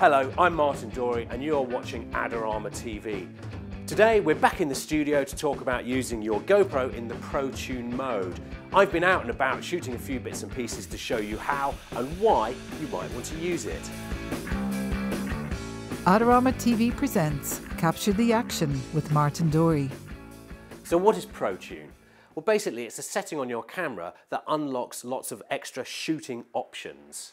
Hello, I'm Martin Dorey and you're watching Adorama TV. Today we're back in the studio to talk about using your GoPro in the ProTune mode. I've been out and about shooting a few bits and pieces to show you how and why you might want to use it. Adorama TV presents Capture the Action with Martin Dorey. So what is ProTune? Well, basically it's a setting on your camera that unlocks lots of extra shooting options.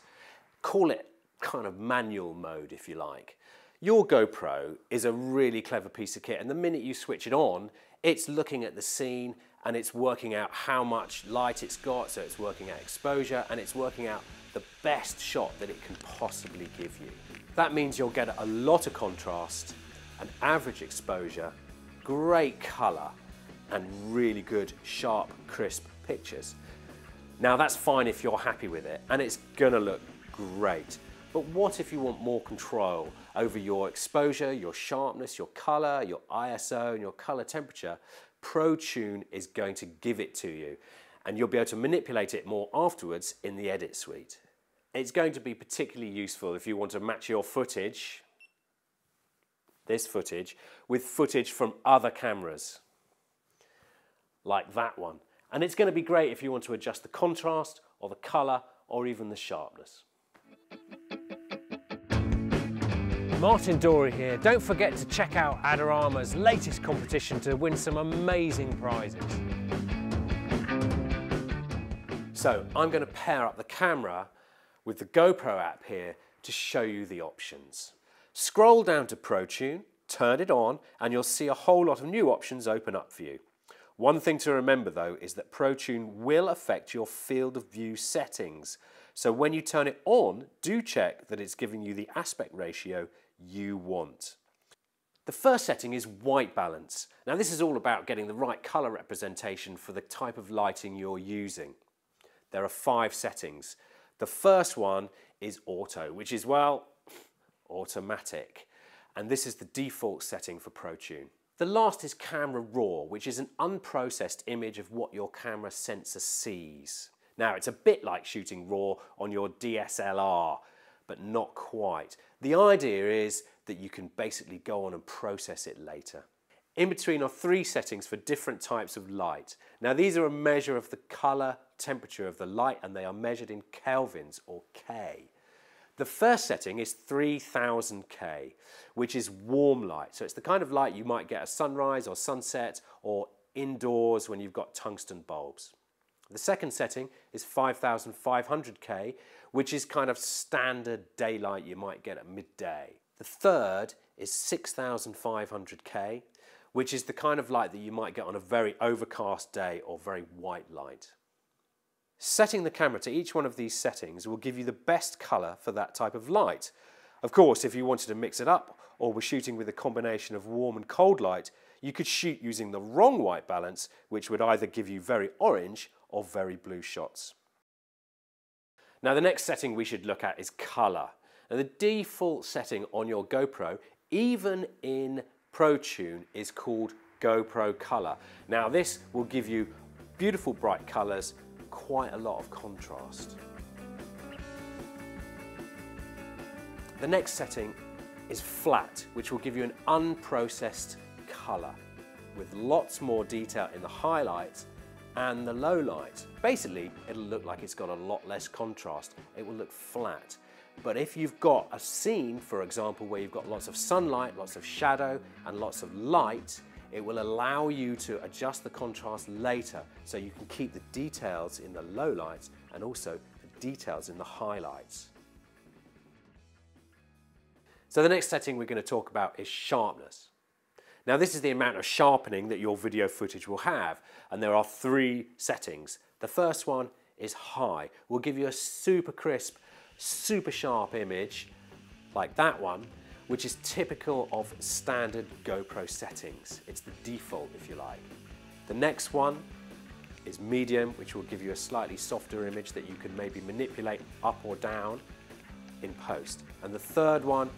Call it kind of manual mode, if you like. Your GoPro is a really clever piece of kit, and the minute you switch it on, it's looking at the scene and it's working out how much light it's got, so it's working out exposure and it's working out the best shot that it can possibly give you. That means you'll get a lot of contrast, an average exposure, great colour and really good, sharp, crisp pictures. Now that's fine if you're happy with it and it's gonna look great. But what if you want more control over your exposure, your sharpness, your colour, your ISO and your colour temperature? ProTune is going to give it to you and you'll be able to manipulate it more afterwards in the edit suite. It's going to be particularly useful if you want to match your footage, this footage, with footage from other cameras, like that one. And it's going to be great if you want to adjust the contrast or the colour or even the sharpness. Martin Dorey here. Don't forget to check out Adorama's latest competition to win some amazing prizes. So I'm going to pair up the camera with the GoPro app here to show you the options. Scroll down to ProTune, turn it on, and you'll see a whole lot of new options open up for you. One thing to remember though is that ProTune will affect your field of view settings. So when you turn it on, do check that it's giving you the aspect ratio you want. The first setting is white balance. Now this is all about getting the right colour representation for the type of lighting you're using. There are 5 settings. The first one is auto, which is, well, automatic. And this is the default setting for ProTune. The last is camera raw, which is an unprocessed image of what your camera sensor sees. Now it's a bit like shooting raw on your DSLR, but not quite. The idea is that you can basically go on and process it later. In between are 3 settings for different types of light. Now these are a measure of the colour temperature of the light and they are measured in kelvins or K. The first setting is 3000 K, which is warm light. So it's the kind of light you might get at sunrise or sunset or indoors when you've got tungsten bulbs. The second setting is 5500 K, which is kind of standard daylight you might get at midday. The third is 6500 K, which is the kind of light that you might get on a very overcast day or very white light. Setting the camera to each one of these settings will give you the best colour for that type of light. Of course, if you wanted to mix it up or were shooting with a combination of warm and cold light, you could shoot using the wrong white balance, which would either give you very orange or very blue shots. Now the next setting we should look at is colour. Now the default setting on your GoPro, even in ProTune, is called GoPro Colour. Now this will give you beautiful bright colours, quite a lot of contrast. The next setting is flat, which will give you an unprocessed colour with lots more detail in the highlights and the low light. Basically, it'll look like it's got a lot less contrast. It will look flat. But if you've got a scene, for example, where you've got lots of sunlight, lots of shadow, and lots of light, it will allow you to adjust the contrast later so you can keep the details in the low lights and also the details in the highlights. So the next setting we're going to talk about is sharpness. Now this is the amount of sharpening that your video footage will have, and there are 3 settings. The first one is high. We'll give you a super crisp, super sharp image like that one, which is typical of standard GoPro settings. It's the default, if you like. The next one is medium, which will give you a slightly softer image that you can maybe manipulate up or down in post. And the third one,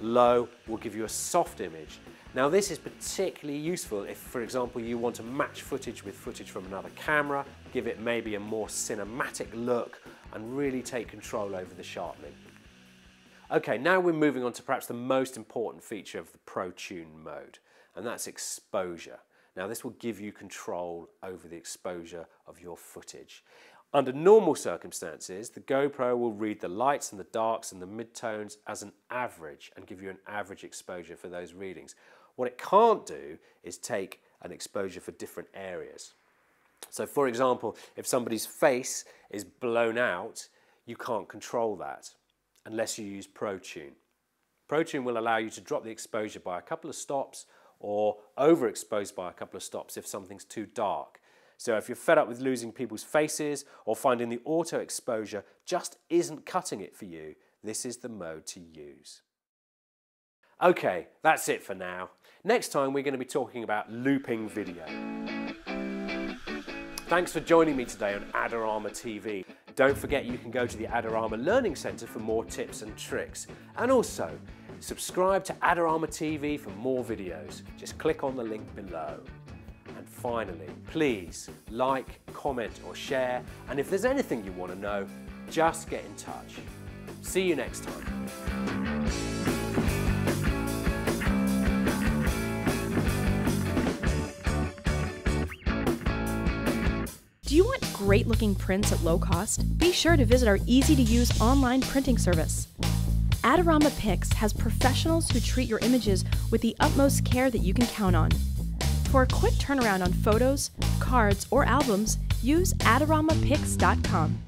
low, will give you a soft image. Now this is particularly useful if, for example, you want to match footage with footage from another camera, give it maybe a more cinematic look and really take control over the sharpening. Okay, now we're moving on to perhaps the most important feature of the ProTune mode, and that's exposure. Now this will give you control over the exposure of your footage. Under normal circumstances, the GoPro will read the lights and the darks and the midtones as an average and give you an average exposure for those readings. What it can't do is take an exposure for different areas. So for example, if somebody's face is blown out, you can't control that unless you use ProTune. ProTune will allow you to drop the exposure by a couple of stops or overexpose by a couple of stops if something's too dark. So if you're fed up with losing people's faces or finding the auto exposure just isn't cutting it for you, this is the mode to use. Okay, that's it for now. Next time we're going to be talking about looping video. Thanks for joining me today on Adorama TV. Don't forget you can go to the Adorama Learning Centre for more tips and tricks. And also, subscribe to Adorama TV for more videos. Just click on the link below. And finally, please like, comment or share, and if there's anything you want to know, just get in touch. See you next time. Do you want great-looking prints at low cost? Be sure to visit our easy-to-use online printing service. AdoramaPix has professionals who treat your images with the utmost care that you can count on. For a quick turnaround on photos, cards, or albums, use AdoramaPix.com.